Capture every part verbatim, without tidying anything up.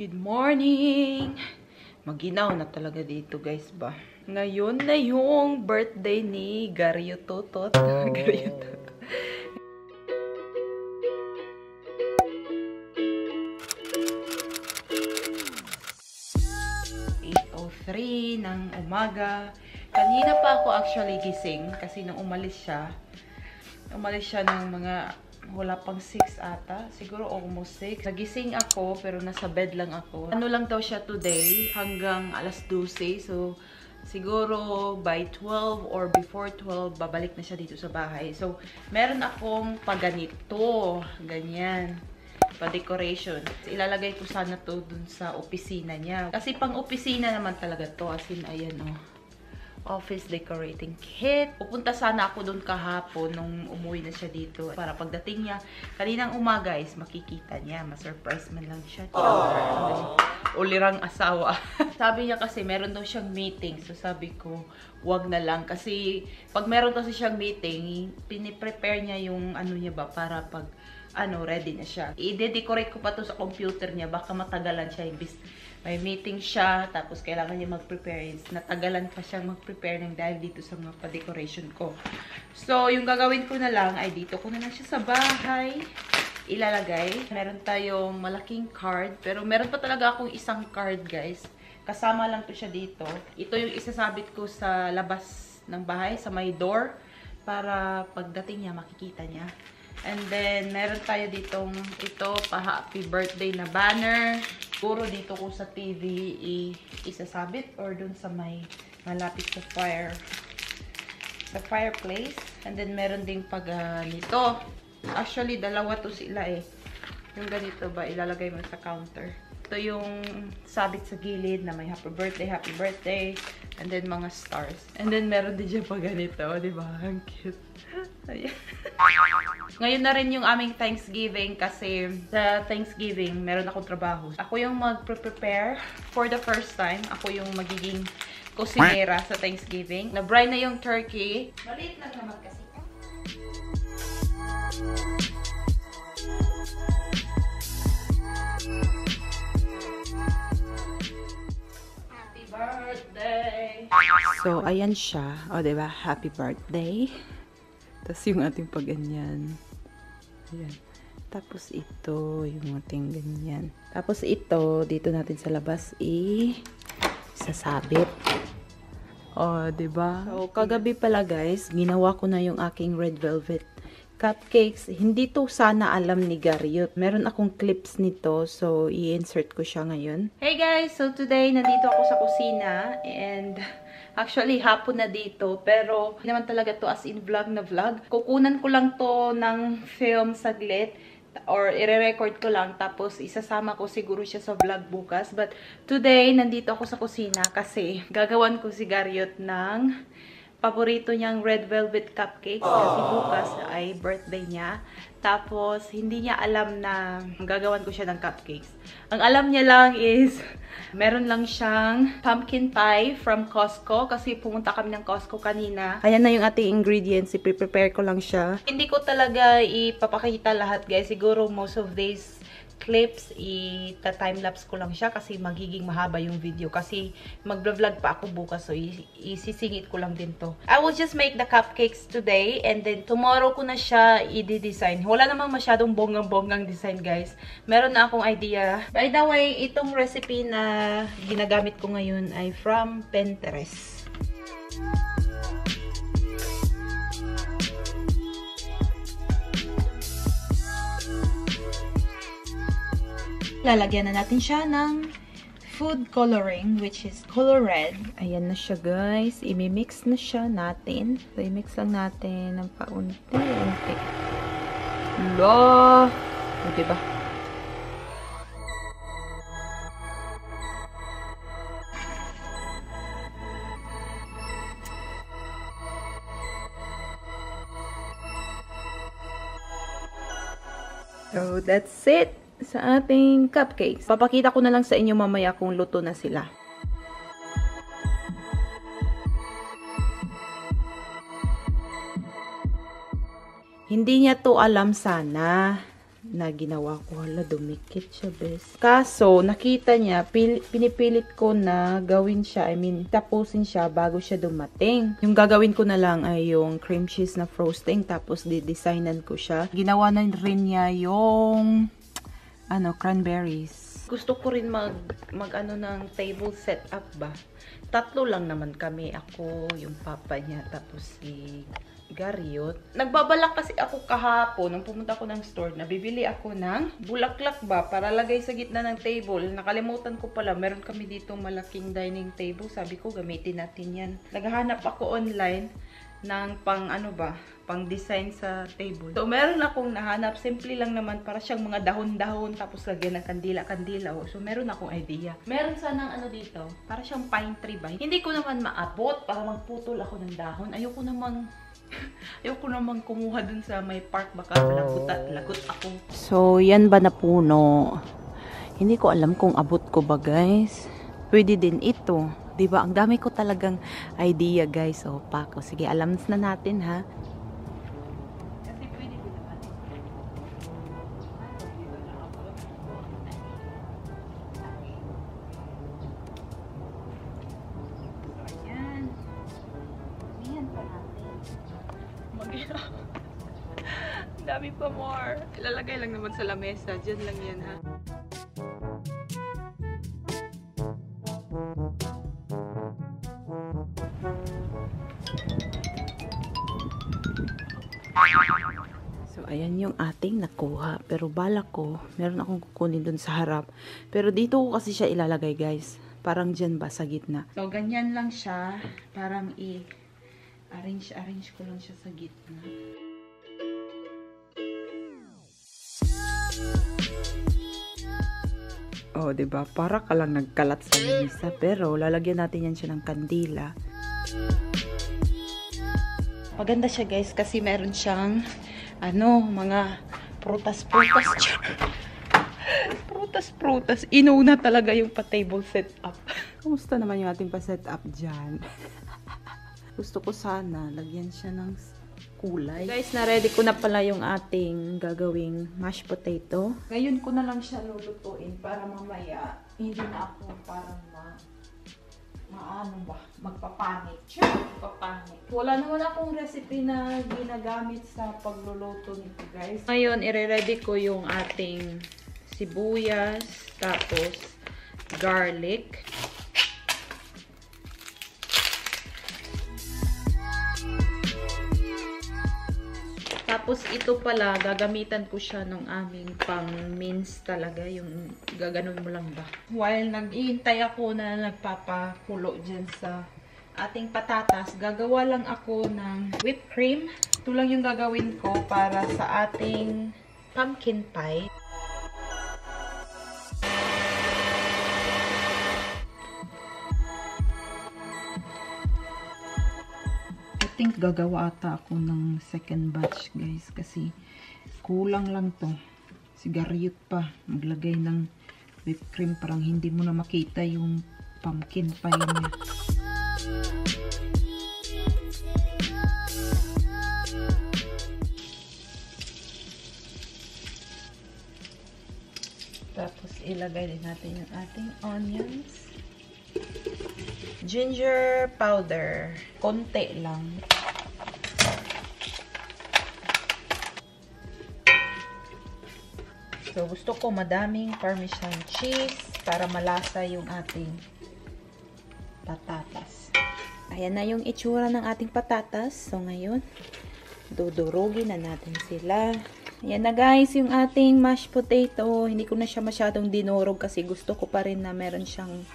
Good morning! Maginaw na talaga dito, guys ba? Ngayon na yung birthday ni Gario Tutot. Gario Tutot. eight oh three ng umaga. Kanina pa ako actually gising kasi nung umalis siya, umalis siya ng mga wala pang six ata. Siguro almost six. Nagising ako, pero nasa bed lang ako. Ano lang daw siya today, hanggang alas dose. So, siguro by twelve or before twelve, babalik na siya dito sa bahay. So, meron akong paganito. Ganyan. Pa-decoration. Ilalagay ko sana to dun sa opisina niya. Kasi pang-opisina naman talaga to. As in, ayan o. Oh. Office decorating kit. Pupunta sana ako doon kahapon nung umuwi na siya dito. Para pagdating niya, kaninang umaga guys, makikita niya. Masurprise man lang siya. Ulirang asawa. Sabi niya kasi meron daw siyang meeting. So sabi ko, wag na lang. Kasi pag meron kasi siyang meeting, piniprepare niya yung ano niya ba para pag ano, ready na siya. I-decorate ko pa to sa computer niya. Baka matagalan siya. Imbis may meeting siya, tapos kailangan niya mag-prepare. Natagalan pa siya mag-prepare ng dahil dito sa mga pa-decoration ko. So, yung gagawin ko na lang ay dito ko na lang siya sa bahay ilalagay. Meron tayong malaking card. Pero meron pa talaga akong isang card, guys. Kasama lang to siya dito. Ito yung isasabit ko sa labas ng bahay, sa may door. Para pagdating niya, makikita niya. And then, meron tayo ditong ito, pa-happy birthday na banner. Siguro dito ko sa T V isasabit or dun sa may malapit sa fire, the fireplace. And then, meron ding pag-ganito. Actually, dalawa to sila eh. Yung ganito ba, ilalagay mo sa counter. Ito yung sabit sa gilid na may happy birthday, happy birthday. And then, mga stars. And then, meron din siya pag-ganito. Diba? Ang cute. Ayan. Ngayon na rin yung aming Thanksgiving kasi sa Thanksgiving, meron akong trabaho. Ako yung mag-prepare for the first time. Ako yung magiging kusinera sa Thanksgiving. Na-brine na yung turkey. Maliit lang naman kasi. Happy birthday! So, ayan siya. O, diba? Happy birthday. Tapos yung ating pag-ganyan. Ayan. Tapos ito, yung ating ganyan. Tapos ito, dito natin sa labas i-sasabit. O, diba? So, kagabi pala guys, ginawa ko na yung aking red velvet cupcakes. Hindi to sana alam ni Gario. Meron akong clips nito, so i-insert ko siya ngayon. Hey guys! So today, nandito ako sa kusina and... Actually, hapon na dito, pero hindi naman talaga to as in vlog na vlog. Kukunan ko lang to ng film saglit or i-record ko lang tapos isasama ko siguro siya sa vlog bukas. But today, nandito ako sa kusina kasi gagawan ko si Gario ng paborito niyang red velvet cupcakes kasi bukas ay birthday niya. Tapos, hindi niya alam na gagawan ko siya ng cupcakes. Ang alam niya lang is, meron lang siyang pumpkin pie from Costco. Kasi pumunta kami ng Costco kanina. Ayan na yung ating ingredients. I-prepare ko lang siya. Hindi ko talaga ipapakita lahat, guys. Siguro most of these clips, i-timelapse ko lang siya kasi magiging mahaba yung video. Kasi mag-vlog pa ako bukas. So, isisingit ko lang din to. I will just make the cupcakes today and then tomorrow ko na siya i-design. Wala namang masyadong bonggang-bonggang design, guys. Meron na akong idea. By the way, itong recipe na ginagamit ko ngayon ay from Pinterest. Lalagyan na natin siya ng food coloring, which is color red. Ayan na siya, guys. I-mix na siya natin. So, i-mix lang natin ng paunti-unti. Lo! O, diba? So, that's it sa ating cupcakes. Papakita ko na lang sa inyo mamaya kung luto na sila. Hindi niya to alam sana na ginawa ko. Hala, dumikit siya, bes. Kaso, nakita niya, pil pinipilit ko na gawin siya. I mean, tapusin siya bago siya dumating. Yung gagawin ko na lang ay yung cream cheese na frosting. Tapos, didesignan ko siya. Ginawa na rin niya yung ano, cranberries. Gusto ko rin mag, mag ano ng table setup ba. Tatlo lang naman kami. Ako, yung papa niya, tapos si Gario. Nagbabalak kasi ako kahapon nung pumunta ako ng store na bibili ako ng bulaklak ba para lagay sa gitna ng table. Nakalimutan ko pala, meron kami dito malaking dining table. Sabi ko, gamitin natin yan. Naghahanap ako online ng pang ano ba, pang design sa table. So, meron akong nahanap. Simple lang naman, para siyang mga dahon-dahon tapos lagyan ng kandila-kandila. So, meron akong idea. Meron sanang ano dito, para siyang pine tree ba. Hindi ko naman maabot para magputol ako ng dahon. Ayoko namang ayoko naman kumuha dun sa may park, baka lagot at lagot ako. So, yan ba na puno? Hindi ko alam kung abot ko ba, guys. Pwede din ito. Diba? Ang dami ko talagang idea, guys. O, pako. Sige, alam na natin, ha? Dami pa more. Ilalagay lang naman sa lamesa. Diyan lang yan, ha. So, ayan yung ating nakuha. Pero bala ko, meron akong kukunin dun sa harap. Pero dito ko kasi siya ilalagay, guys. Parang dyan ba, sa gitna. So, ganyan lang siya. Parang i-arrange-arrange ko lang siya sa gitna. Oh, diba? Para ka lang nagkalat sa lamesa. Pero, lalagyan natin yan siya ng kandila. Maganda siya, guys, kasi meron siyang ano, mga prutas-prutas. Prutas-prutas. Inuna talaga yung pa-table setup. Kumusta naman yung ating pa-setup dyan? Gusto ko sana lagyan siya ng kulay. Guys, na-ready ko na pala yung ating gagawing mashed potato. Ngayon ko na lang siya lulutuin para mamaya hindi na ako parang ma... maano ba? Magpapanik. Sure, magpapanik. Wala naman akong recipe na ginagamit sa pagluluto nito, guys. Ngayon, ire-ready ko yung ating sibuyas, tapos garlic. Tapos, ito pala, gagamitan ko siya ng aming pang-mince talaga. Yung gaganon mo lang ba. While nag-iintay ako na nagpapakulo dyan sa ating patatas, gagawa lang ako ng whipped cream. Ito lang yung gagawin ko para sa ating pumpkin pie. I think gagawa ata ako ng second batch, guys, kasi kulang lang to. Si Garyut pa maglagay ng whipped cream, parang hindi mo na makita yung pumpkin pie niya. Tapos ilagay din natin yung ating onions, ginger powder, konti lang. So, gusto ko madaming parmesan cheese para malasa yung ating patatas. Ayan na yung itsura ng ating patatas. So, ngayon, dudurugin na natin sila. Ayan na, guys, yung ating mashed potato. Hindi ko na siya masyadong dinurog kasi gusto ko pa rin na meron siyang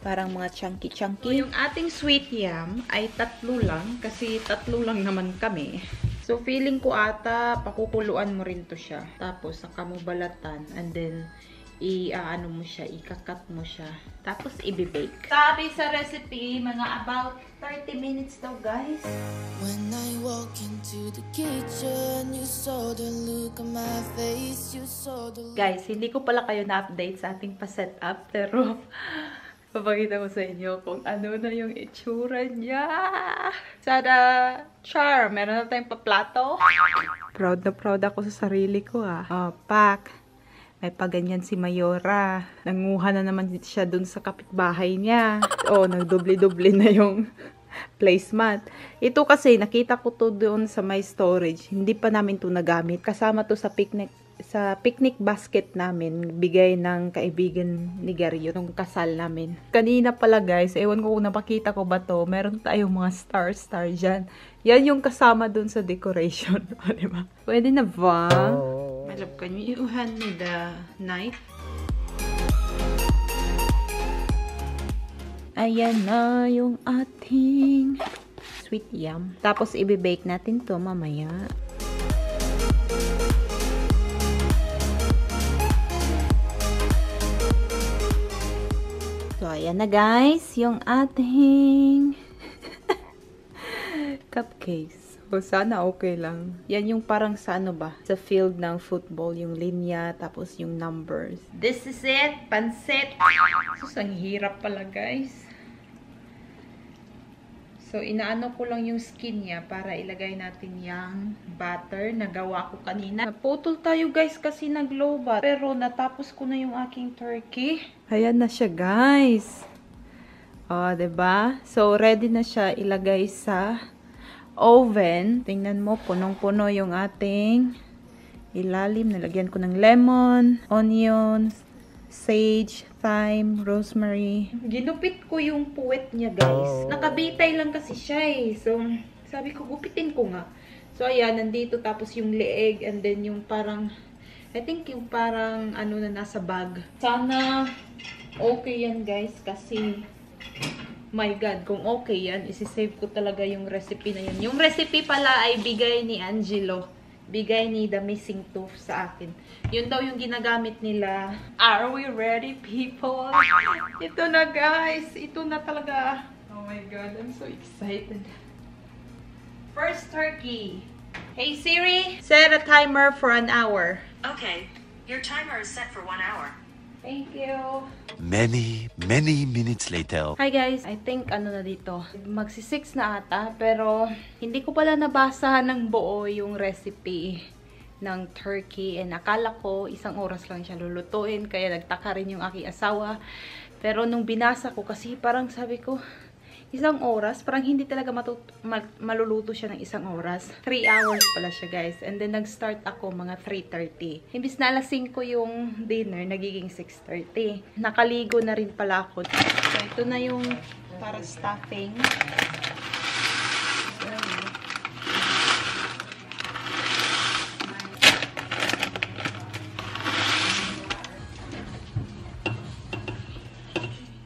parang mga chunky-chunky. So, yung ating sweet yam ay tatlo lang. Kasi tatlo lang naman kami. So, feeling ko ata, pakukuluan mo rin to siya. Tapos, saka mo balatan. And then, i-ano mo siya, i-cut mo siya. Tapos, i-bake. Sabi sa recipe, mga about thirty minutes daw, guys. When I walk into the kitchen, you saw the look on my face, you saw the look. Guys, hindi ko pala kayo na-update sa ating pa-setup. Pero... Papakita ko sa inyo kung ano na yung itsura niya. Sada! Char! Meron na tayong paplato. Proud na proud ako sa sarili ko ah. Oh, pak! May paganyan si Mayora. Nanguha na naman siya dun sa kapitbahay niya. Oh, nagdoble-doble na yung placemat. Ito kasi, nakita ko to doon sa my storage. Hindi pa namin to nagamit. Kasama to sa picnic sa picnic basket namin, bigay ng kaibigan ni Gario nung kasal namin. Kanina pala guys, ewan ko kung napakita ko ba to, meron tayong mga star-star dyan. Yan yung kasama dun sa decoration. O, diba? Pwede na ba? Oh. I love, can you hand me the knife? Ayan na yung ating sweet yam. Tapos, ibibake natin to mamaya. So, ayan na guys, yung ating cupcakes. O, sana okay lang. Yan yung parang sa ano ba? Sa field ng football, yung linya, tapos yung numbers. This is it! Pansit! Sus, ang hirap pala guys. So, inaano ko lang yung skin niya para ilagay natin yung butter na gawa ko kanina. Naputol tayo guys kasi nag-low bat. Pero natapos ko na yung aking turkey. Ayan na siya, guys. O, diba? So, ready na siya ilagay sa oven. Tingnan mo, punong-puno yung ating ilalim. Nalagyan ko ng lemon, onions, sage, thyme, rosemary. Ginupit ko yung puwet niya, guys. Nakabitay lang kasi siya, eh. So, sabi ko, gupitin ko nga. So, ayan, nandito. Tapos yung leeg and then yung parang I think yung parang ano na nasa bag. Sana okay yan guys kasi my god, kung okay yan, isisave ko talaga yung recipe na yun. Yung recipe pala ay bigay ni Angelo. Bigay ni The Missing Tooth sa akin. Yun daw yung ginagamit nila. Are we ready people? Ito na guys! Ito na talaga. Oh my god, I'm so excited. First turkey. Hey Siri, set a timer for an hour. Okay, your timer is set for one hour. Thank you. Many, many minutes later. Hi guys, I think ano na dito. Magsi-six na ata, pero hindi ko pala nabasa ng buo yung recipe ng turkey. And akala ko isang oras lang siya lulutuin, kaya nagtaka rin yung aking asawa. Pero nung binasa ko kasi parang sabi ko, isang oras, parang hindi talaga mal maluluto siya ng isang oras. three hours pala siya guys. And then nag-start ako mga three thirty. Imbis na alas singko yung dinner, nagiging six thirty. Nakaligo na rin pala ako. So, ito na yung para stuffing.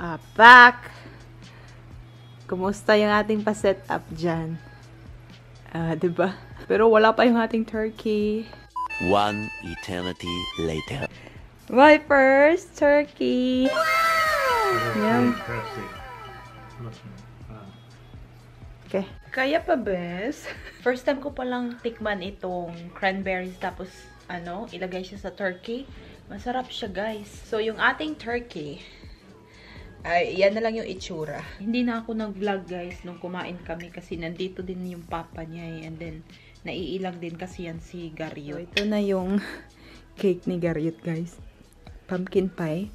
Ah, back! Kumusta yung ating pa-set up dyan? Ah, uh, diba? Pero wala pa yung ating turkey. One eternity later. My first turkey! Wow! Yan. Okay. Kaya pa, bes? First time ko palang tikman itong cranberries tapos ano, ilagay siya sa turkey. Masarap siya, guys. So, yung ating turkey ay, yan na lang yung itsura. Hindi na ako nag-vlog guys nung kumain kami kasi nandito din yung papa niya eh. And then, naiilang din kasi yan si Gario. So, ito na yung cake ni Gario guys. Pumpkin pie.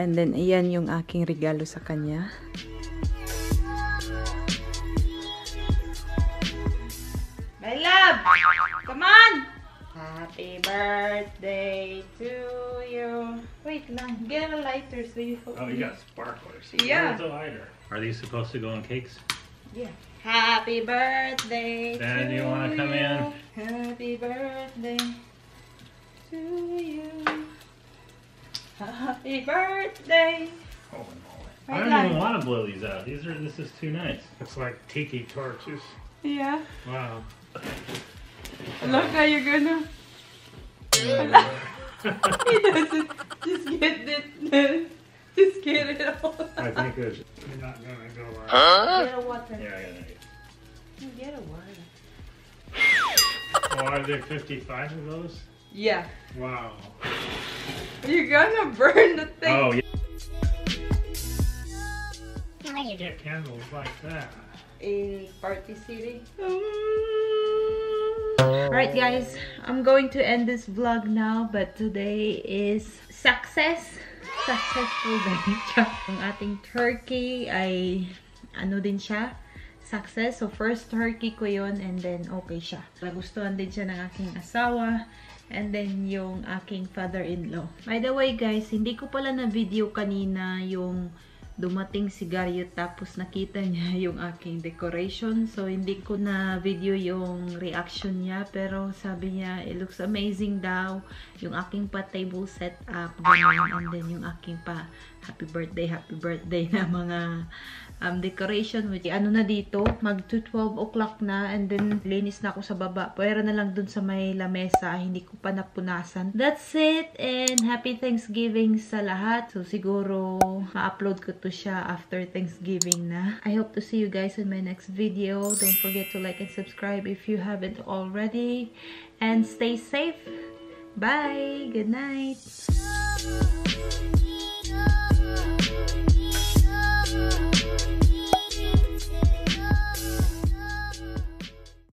And then, ayan yung aking regalo sa kanya. My love! Come on! Happy birthday to you. Wait, lang. Get a lighter so you hope. Oh, you got sparklers. Yeah. Where's the lighter? Are these supposed to go on cakes? Yeah. Happy birthday Dad, to you. Dad, you want to come in? Happy birthday to you. Happy birthday. Holy moly. I don't even want to blow these out. These are, this is too nice. It's like tiki torches. Yeah. Wow. Look how you're gonna. He doesn't. Just get this. Just get it all. I think it's you're not gonna go out. Huh? Get a water. Yeah, I gotta get it. You get a water. Oh, are there fifty-five of those? Yeah. Wow. You're gonna burn the thing. Oh, yeah. How do you get candles like that? In Party City. Alright guys, I'm going to end this vlog now, but today is success. Successful day. Ang ating turkey ay ano din siya? Success. So first turkey ko yun and then okay siya. Nagustuhan din siya ng aking asawa and then yung aking father-in-law. By the way guys, hindi ko pala na video kanina yung dumating si Gario tapos nakita niya yung aking decoration. So hindi ko na video yung reaction niya pero sabi niya it looks amazing daw yung aking pa table setup ganun, and then yung aking pa happy birthday happy birthday na mga Um, decoration which ano na dito mag twelve o'clock na and then linis na ako sa baba pero na lang dun sa may lamesa hindi ko pa napunasan. That's it and happy Thanksgiving sa lahat. So siguro ma-upload ko to siya after Thanksgiving na. I hope to see you guys in my next video. Don't forget to like and subscribe if you haven't already and stay safe. Bye! Good night!